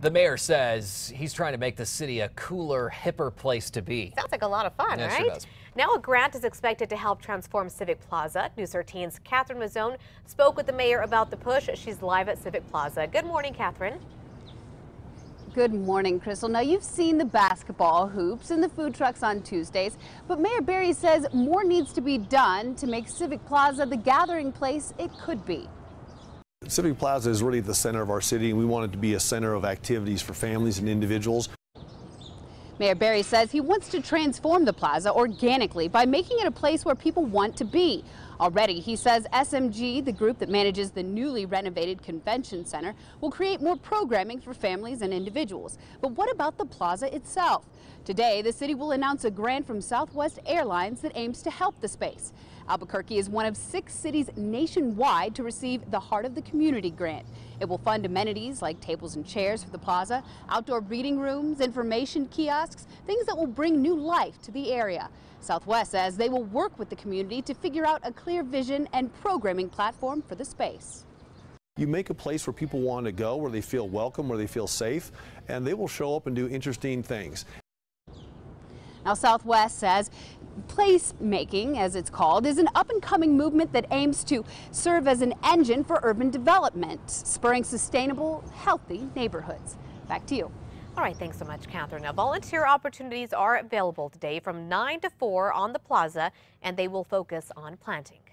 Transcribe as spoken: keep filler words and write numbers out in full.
The mayor says he's trying to make the city a cooler, hipper place to be. Sounds like a lot of fun, yeah, right? Sure does. Now a grant is expected to help transform Civic Plaza. News thirteen's Catherine Mazzone spoke with the mayor about the push. She's live at Civic Plaza. Good morning, Catherine. Good morning, Crystal. Now, you've seen the basketball hoops and the food trucks on Tuesdays, but Mayor Berry says more needs to be done to make Civic Plaza the gathering place it could be. Civic Plaza is really the center of our city, and we want it to be a center of activities for families and individuals. Mayor Berry says he wants to transform the plaza organically by making it a place where people want to be. Already, he says S M G, the group that manages the newly renovated convention center, will create more programming for families and individuals. But what about the plaza itself? Today, the city will announce a grant from Southwest Airlines that aims to help the space. Albuquerque is one of six cities nationwide to receive the Heart of the Community grant. It will fund amenities like tables and chairs for the plaza, outdoor reading rooms, information kiosks, things that will bring new life to the area. Southwest says they will work with the community to figure out a clear vision and programming platform for the space. You make a place where people want to go, where they feel welcome, where they feel safe, and they will show up and do interesting things. Now, Southwest says placemaking, as it's called, is an up-and-coming movement that aims to serve as an engine for urban development, spurring sustainable, healthy neighborhoods. Back to you. All right, thanks so much, Catherine. Now, volunteer opportunities are available today from nine to four on the plaza, and they will focus on planting.